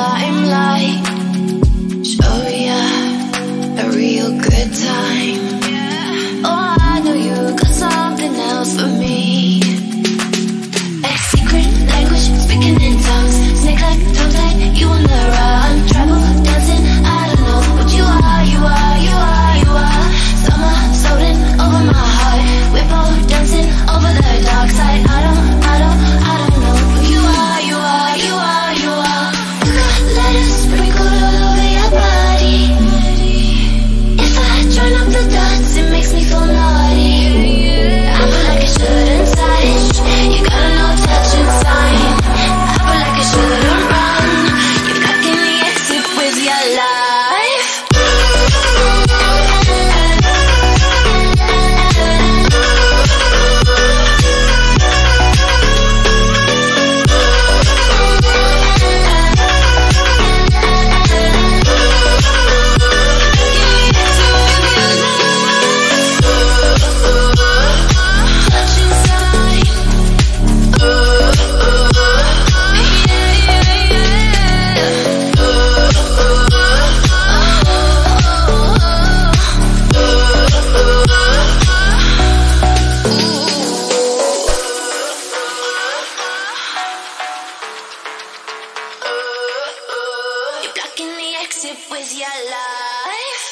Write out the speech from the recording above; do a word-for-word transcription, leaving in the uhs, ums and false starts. limelight, show ya a real good time. Oh, I know you got something else for me. A secret language speaking in tongues, snake like tongue tied, you on the run, travel dancing. I don't know what you are, you are, you are, you are. Summer floating over my heart, we're both dancing over the dark side. I don't, I don't, I don't know who you are, you are, you are, you are. You got letters sprinkled all over your body. If I join up the dots, it makes me feel naughty. I feel like I shouldn't touch. You got a no touch inside. I feel like I shouldn't run. You're blocking the exit with your life. Blocking the exit with your life.